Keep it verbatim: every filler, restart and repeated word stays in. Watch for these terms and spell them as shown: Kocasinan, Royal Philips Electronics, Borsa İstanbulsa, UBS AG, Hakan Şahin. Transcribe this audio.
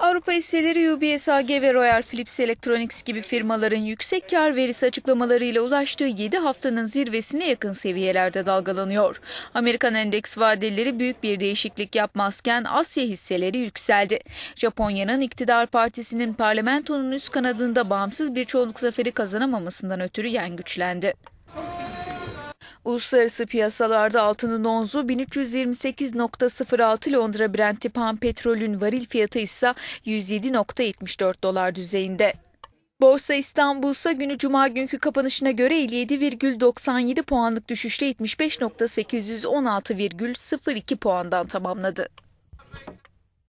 Avrupa hisseleri U B S A G ve Royal Philips Electronics gibi firmaların yüksek kar verisi açıklamalarıyla ulaştığı yedi haftanın zirvesine yakın seviyelerde dalgalanıyor. Amerikan endeks vadeleri büyük bir değişiklik yapmazken Asya hisseleri yükseldi. Japonya'nın iktidar partisinin parlamentonun üst kanadında bağımsız bir çoğunluk zaferi kazanamamasından ötürü yen güçlendi. Uluslararası piyasalarda altının onzu bin üç yüz yirmi sekiz nokta sıfır altı Londra Brent tipi ham petrolün varil fiyatı ise yüz yedi nokta yetmiş dört dolar düzeyinde. Borsa İstanbulsa günü Cuma günkü kapanışına göre elli yedi virgül doksan yedi puanlık düşüşle yetmiş beş bin sekiz yüz on altı virgül sıfır iki puandan tamamladı.